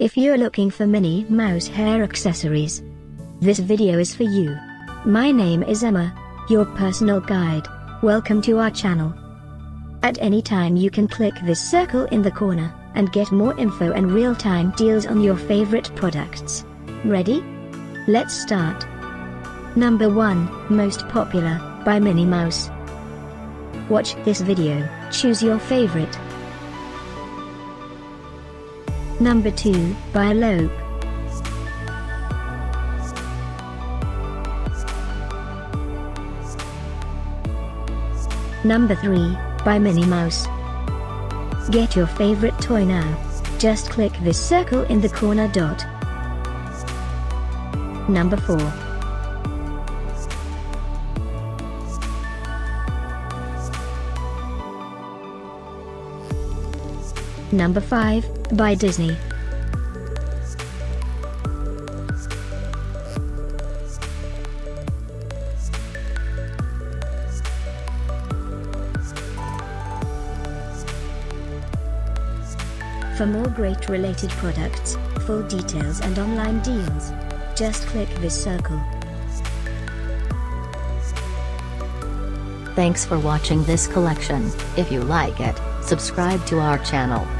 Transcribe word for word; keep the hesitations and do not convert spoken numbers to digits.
If you're looking for Minnie Mouse hair accessories, this video is for you. My name is Emma, your personal guide. Welcome to our channel. At any time you can click this circle in the corner, and get more info and real-time deals on your favorite products. Ready? Let's start. Number one, Most Popular, by Minnie Mouse. Watch this video, choose your favorite. Number two, by Elope. Number three, by Minnie Mouse. Get your favorite toy now. Just click this circle in the corner dot. Number four. Number five, by Disney. For more great related products, full details and online deals, just click this circle. Thanks for watching this collection. If you like it, subscribe to our channel.